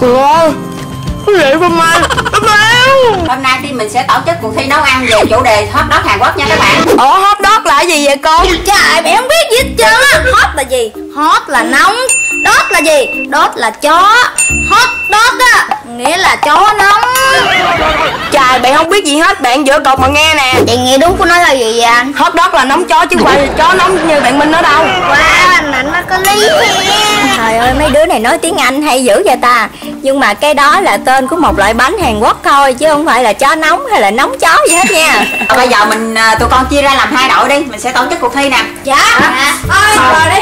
Trời ơi, cái gì vậy mày? Hôm nay thì mình sẽ tổ chức cuộc thi nấu ăn về chủ đề hot dog Hàn Quốc nha các bạn. Ủa hot dog là gì vậy con? Trời, em không biết gì hết trơn. Hot là gì? Hot là nóng. Dog là gì? Dog là chó. Hot dog á, nghĩa là chó nóng. Trời, bạn không biết gì hết, bạn giữa cột mà nghe nè. Chị nghĩ đúng của nó là gì vậy anh? Hot dog là nóng chó chứ không phải chó nóng như bạn Minh nói đâu. Wow, anh Mạnh nó có lý. Trời ơi, mấy đứa này nói tiếng Anh hay dữ vậy ta. Nhưng mà cái đó là tên của một loại bánh Hàn Quốc thôi, chứ không phải là chó nóng hay là nóng chó gì hết nha. Bây giờ tụi con chia ra làm hai đội đi, mình sẽ tổ chức cuộc thi nè. Dạ. Ôi, rồi đi.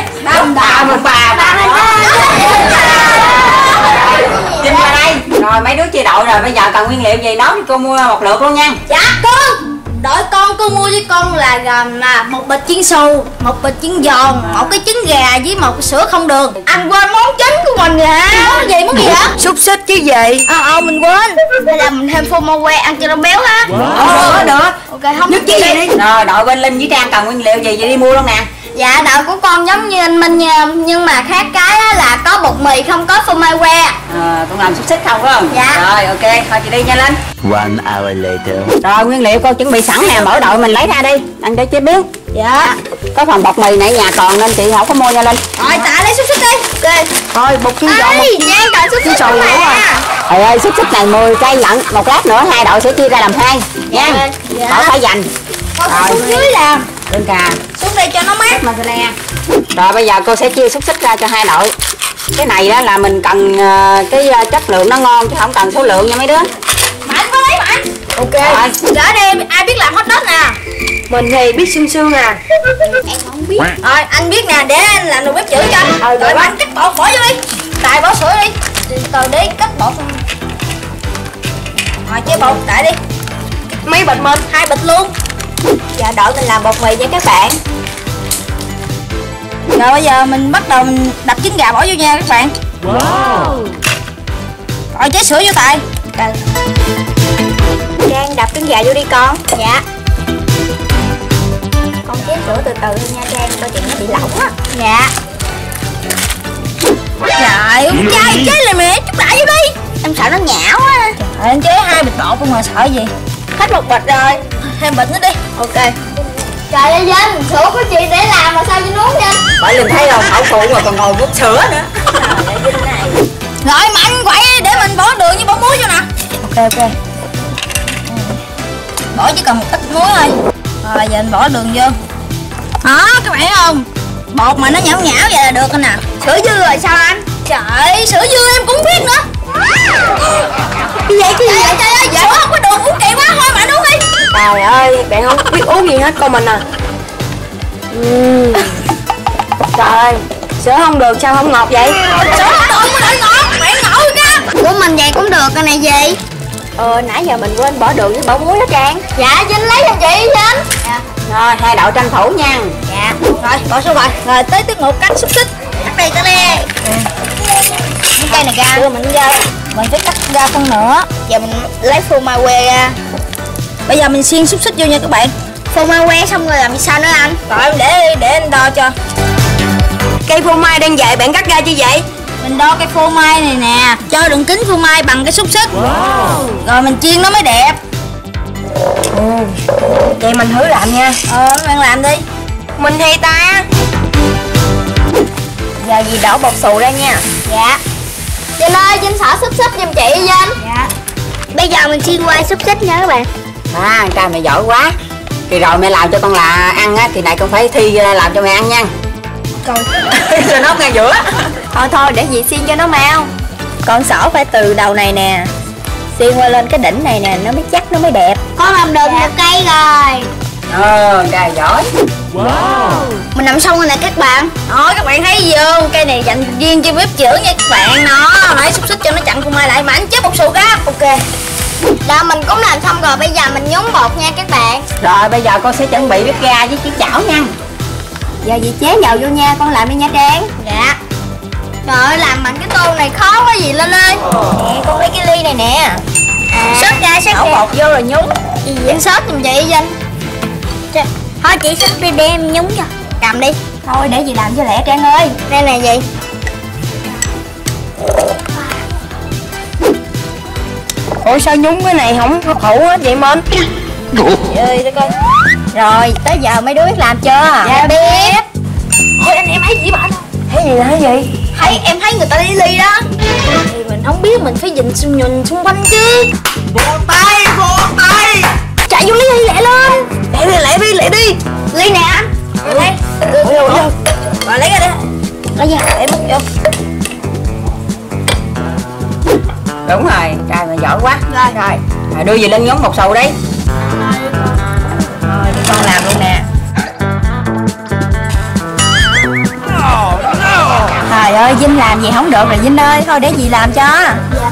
Đi vào đây. Rồi mấy đứa chia đội rồi, bây giờ cần nguyên liệu gì nấu thì cô mua một lượt luôn nha. Dạ con. Đội con cô mua với con là gồm một bịch chiên xù, một bịch chiên giòn, một cái trứng gà với một sữa không đường. Anh quên món chính của mình rồi hả? Món gì hả? Xúc xích chứ gì? Mình quên. Bây giờ mình thêm phô mai que ăn cho nó béo ha. Được. Ok, không nước chi vậy đi. Rồi đội bên Linh với Trang cần nguyên liệu gì vậy đi mua luôn nè. Dạ đội của con giống như anh Minh nha, nhưng mà khác cái là có bột mì không có phô mai que. Con làm xúc xích không phải không? Dạ. Rồi ok, thôi chị đi nha Linh. One hour later. Rồi nguyên liệu cô chuẩn bị sẵn nè, mỗi đội mình lấy ra đi, ăn để chế biết. Dạ. Có phần bột mì nãy nhà còn nên chị không có mua nha Linh. Rồi tạ lấy xúc xích đi. Ok. Rồi bột chiên giòn. Giang đợi xúc xích rồi. Trời ơi xúc xích này 10 cây lận, một lát nữa hai đội sẽ chia ra làm hai nha. Dạ. Khỏi phải dành. Con xuống dưới làm. Lên cà. Xuống đây cho nó mát mà nè. Rồi bây giờ cô sẽ chia xúc xích ra cho hai đội. Cái này đó là mình cần cái chất lượng nó ngon chứ không cần số lượng nha mấy đứa. Mạnh có lấy Mạnh. Ok. Rồi trở đi, ai biết làm hot dog nè? Mình thì biết xương xương nè. Em không biết. Rồi anh biết nè, để anh làm đồ bếp chữ cho. Rồi anh cắt bột bỏ vô đi. Tài bỏ sữa đi. Từ đi cắt bột. Rồi chế bột đại đi. Mấy bịch mình? 2 bịch luôn. Giờ đội mình làm bột mì nha các bạn. Rồi bây giờ mình bắt đầu mình đập trứng gà bỏ vô nha các bạn. Wow. Rồi chế sữa vô Tài. Trang đập trứng gà vô đi con. Dạ. Con chế sữa từ từ thôi nha Trang, coi chừng nó bị lỏng á. Dạ. Trời con trai chế lại mẹ, chút lại vô đi. Em sợ nó nhão á. Trời anh chế 2 bịch bột không mà sợ gì. Hết một bịch rồi. Thêm bịch nữa đi. Ok. Trời ơi Vinh, sữa của chị để làm mà sao Vinh uống vậy? Bởi Linh thấy không, ẩu phụ mà còn ngồi uống sữa nữa. Rồi Mạnh quậy để mình bỏ đường với bỏ muối vô nè. Ok. Bỏ chỉ cần một ít muối thôi. Rồi giờ mình bỏ đường vô. Đó các bạn thấy không? Bột mà nó nhão nhão vậy là được anh nè. Sữa dư rồi sao anh? Trời sữa dư em cũng biết nữa. Vậy chứ gì vậy? Trời ơi sữa không có đường uống kẹo quá thôi Mạnh uống đi. Trời ơi, bạn không biết uống gì hết con mình à. Trời ơi, sữa không được sao không ngọt vậy? Sữa không được mà ngọt, bạn ngồi ra. Của mình vậy cũng được, cái này gì? Nãy giờ mình quên bỏ đường với bỏ muối đó Trang. Dạ, Vinh lấy cho chị Vinh. Dạ. Rồi, hai đậu tranh thủ nha. Dạ. Rồi, bỏ xuống rồi. Rồi, tới tiết mục cắt xúc xích. Cắt đây, cắt đây. Cái cây này ra. Đưa mình ra. Mình phải cắt ra phân nữa. Giờ mình lấy phô mai que ra. Bây giờ mình xiên xúc xích vô nha các bạn. Phô mai que xong rồi làm sao nữa anh? Rồi em để anh đo cho. Cây phô mai đang dạy bạn cắt ra chứ vậy? Mình đo cái phô mai này nè, cho đường kính phô mai bằng cái xúc xích. Wow. Rồi mình chiên nó mới đẹp. Vậy mình thử làm nha. Bạn làm đi. Mình thì ta. Giờ gì đổ bột xù ra nha. Dạ. Vinh ơi, Vinh xỏ xúc xích giùm chị Vinh. Dạ. Bây giờ mình chiên qua xúc xích nha các bạn. Trai mẹ giỏi quá. Thì rồi mẹ làm cho con là ăn á, thì này con phải thi làm cho mẹ ăn nha. Con cho nó ngang giữa. Thôi để dì xiên cho nó mau. Con xỏ phải từ đầu này nè, xiên qua lên cái đỉnh này nè, nó mới chắc nó mới đẹp. Con làm được một cây rồi. Trai giỏi. Wow. Mình làm xong rồi nè các bạn. Các bạn thấy gì không? Cây này dành riêng cho bếp chữa nha các bạn. Nó lấy xúc xích cho nó chặn phô mai lại. Mạnh chế bột sù ra. Ok. Rồi mình cũng làm xong rồi, bây giờ mình nhúng bột nha các bạn. Rồi bây giờ con sẽ chuẩn bị bếp ga với chiếc chảo nha. Giờ dì chế dầu vô nha, con làm đi nha Trang. Dạ. Trời ơi làm bằng cái tô này khó quá gì Linh ơi. Nè con lấy cái ly này nè. Sớt ra sớt đổ bột vô rồi nhúng. Gì vậy? Sớt giùm chị Vinh. Thôi chị sớt đi để em nhúng cho. Cầm đi. Thôi để dì làm cho lẹ Trang ơi. Đây nè dì. Ủa sao nhúng cái này không hấp thụ hết vậy Minh? Trời ơi đó con. Rồi tới giờ mấy đứa biết làm chưa? Dạ biết. Thôi anh em thấy gì mà anh? Thấy gì hả vậy? Thấy em thấy người ta đi ly đó. Thì mình không biết mình phải nhìn xung quanh chứ. Buông tay chạy vô lấy ly lẹ lên. Lấy đi ly nè anh. Lấy. Rồi lấy ra đây. Lấy ra để múc vô. Đúng rồi, trời mày giỏi quá. Rồi rồi đưa về lên nhóm một sầu đấy. Rồi đi con làm luôn nè. Trời ơi Vinh làm gì không được rồi Vinh ơi, thôi để dì làm cho. Dạ.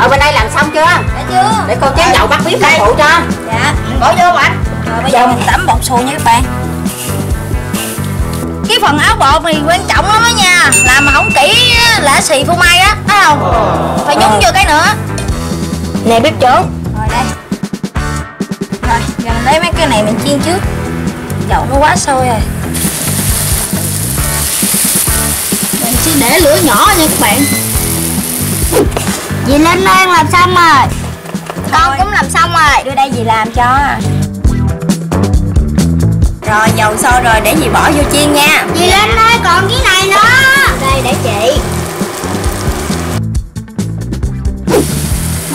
Ở bên đây làm xong chưa? Đã chưa. Để con chén đậu bắt bếp đây phụ cho. Dạ. Bỏ vô bạn. Rồi bây giờ mình tẩm bột xù nha các bạn. Cái phần áo bột thì quan trọng lắm đó nha. Làm mà không kỹ lạ xì phô mai á, thấy không? Phải nhúng vô cái nữa. Nè bếp trưởng. Rồi đây. Rồi, giờ mình lấy mấy cái này mình chiên trước. Dầu nó quá sôi rồi. Mình sẽ để lửa nhỏ nha các bạn. Dì Linh ơi, làm xong rồi. Con cũng làm xong rồi. Đưa đây dì làm cho. Rồi dầu sôi rồi để dì bỏ vô chiên nha. Dì Linh ơi, còn cái này nữa. Đây để chị.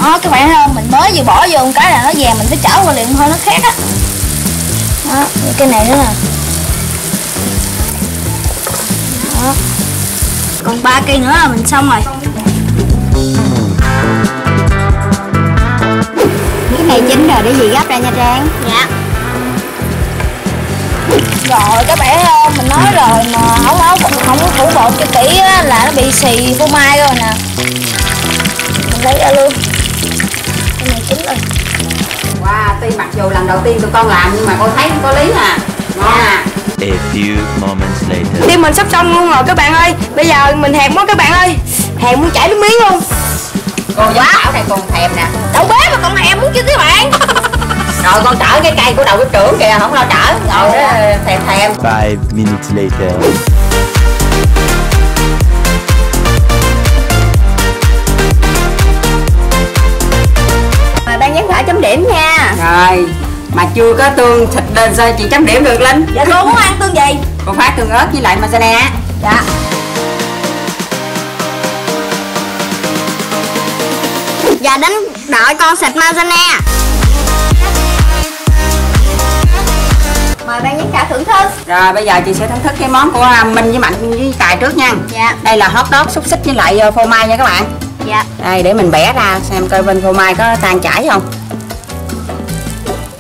Đó các bạn thấy không, mình mới vừa bỏ vô một cái là nó vàng, mình phải chảo qua liền thôi nó khác á. Đó, cái này nữa nè. Đó. Còn 3 cây nữa là mình xong rồi. Cái này chín rồi để dì gấp ra nha Trang. Dạ. Rồi các bạn thấy không, mình nói rồi mà không có phủ bột cho kỹ á, là nó bị xì phô mai rồi nè. Mình lấy ra luôn. Cái này chín rồi. Wow, tuy mặc dù lần đầu tiên tụi con làm nhưng mà con thấy có lý à. Ngon à. A few moments later. Thì mình sắp xong luôn rồi các bạn ơi. Bây giờ mình thèm quá các bạn ơi. Thèm muốn chảy nước miếng luôn. Con quá ảo này còn thèm nè. Đậu bếp mà còn thèm muốn chứ các bạn. Rồi con trở cái cây của đầu bếp trưởng kìa, không lo trở, ngồi đó thèm thèm. 5 minutes later. Rồi ban giám khảo chấm điểm nha. Rồi, mà chưa có tương thịt đền sao chị chấm điểm được Linh? Dạ con muốn ăn tương gì? Con phát tương ớt với lại maizena. Dạ. Dạ đến đợi con xịt maizena. Mời ban giám khảo thưởng thức. Rồi bây giờ chị sẽ thưởng thức cái món của Minh với Mạnh với Tài trước nha. Dạ. Đây là hot dog xúc xích với lại phô mai nha các bạn. Dạ. Đây để mình bẻ ra xem coi bên phô mai có tan chảy không.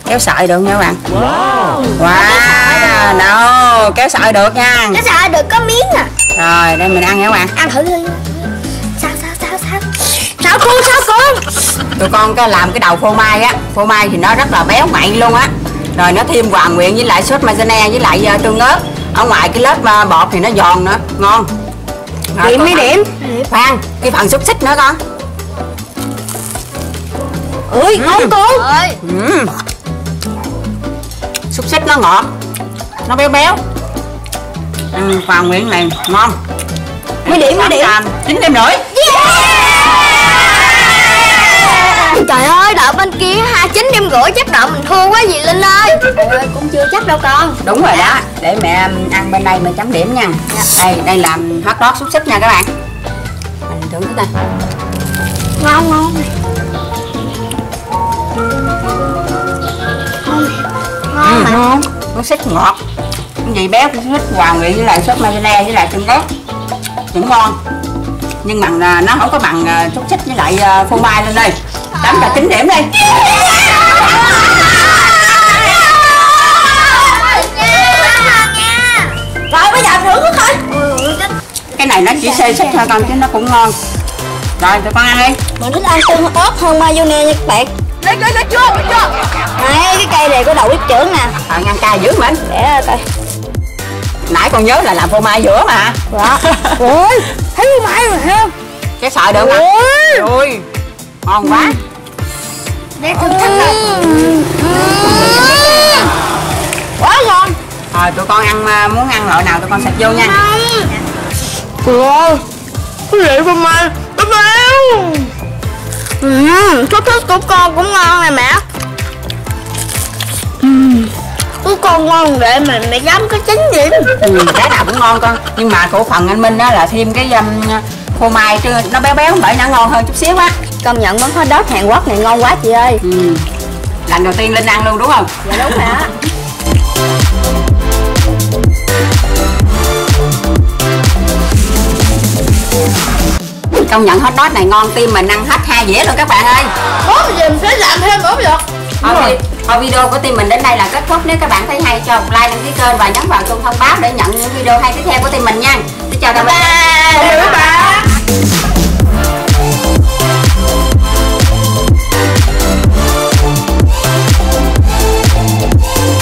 Kéo sợi được nha các bạn. Wow. Wow. Đâu, kéo sợi được nha. Kéo sợi được có miếng à. Rồi đây mình ăn nha các bạn. Ăn thử đi. Sao cô? Tụi con có làm cái đầu phô mai á. Phô mai thì nó rất là béo mạnh luôn á. Rồi nó thêm hòa quyện với lại sốt maizena với lại tương ớt. Ở ngoài cái lớp bột thì nó giòn nữa, ngon. Rồi, điểm mấy điểm? Khoan, cái phần xúc xích nữa con. Ui, ngon con. Xúc xích nó ngọt, nó béo béo. Hòa quyện này ngon. Mấy điểm? 9,5. Trời ơi, đợi bên kia 29,5 chắc đợi mình thua quá gì Linh ơi. Trời ơi, cũng chưa chắc đâu con. Đúng rồi đó, để mẹ ăn bên đây mẹ chấm điểm nha. Dạ. Đây là hot dog xúc xích nha các bạn. Mình thưởng thức đây. Ngon. Ngon. Nó xích ngọt. Cái gì béo cái xích hòa quyện với lại sốt maizena với lại tương ớt. Cũng ngon. Nhưng mà nó không có bằng xúc xích với lại phô mai lên đây. Tấm là 9 điểm đi. Rồi bây giờ thử coi. Cái này nó chỉ xê xích thôi con chứ nó cũng ngon. Rồi tụi con ăn đi. Mình thích ăn tương ớt hơn maizena nha các bạn. Lấy chưa. Này cái cây này có đầu bếp trưởng nè. Ăn cay dữ mình. Để coi. Nãy con nhớ là làm phô mai giữa mà. Dạ. Ui, thấy phô mai rồi không? Cái sợ được không? Ui. Ngon quá. Để thử thách rồi. Quá ngon. Rồi tụi con ăn muốn ăn loại nào tụi con sạch vô nha. Ủa. Cái rễ phô mai nó béo. Có Cút của con cũng ngon này mẹ. Của con ngon để mà mẹ dám có 9 điểm. Cái nào cũng ngon con. Nhưng mà khẩu phần anh Minh đó là thêm cái phô mai chứ nó béo béo không phải, nó ngon hơn chút xíu á. Công nhận món hot dog Hàn Quốc này ngon quá chị ơi. Lần đầu tiên Linh ăn luôn đúng không? Dạ đúng hả. Công nhận hot dog này ngon, tim mình ăn hết 2 dĩa luôn các bạn ơi. Có gì mình phải làm thêm 4 lượt. Thôi video của team mình đến đây là kết thúc. Nếu các bạn thấy hay cho một like, đăng ký kênh và nhấn vào chuông thông báo để nhận những video hay tiếp theo của team mình nha. Xin chào các bạn.